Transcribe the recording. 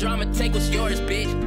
drama, take what's yours, bitch.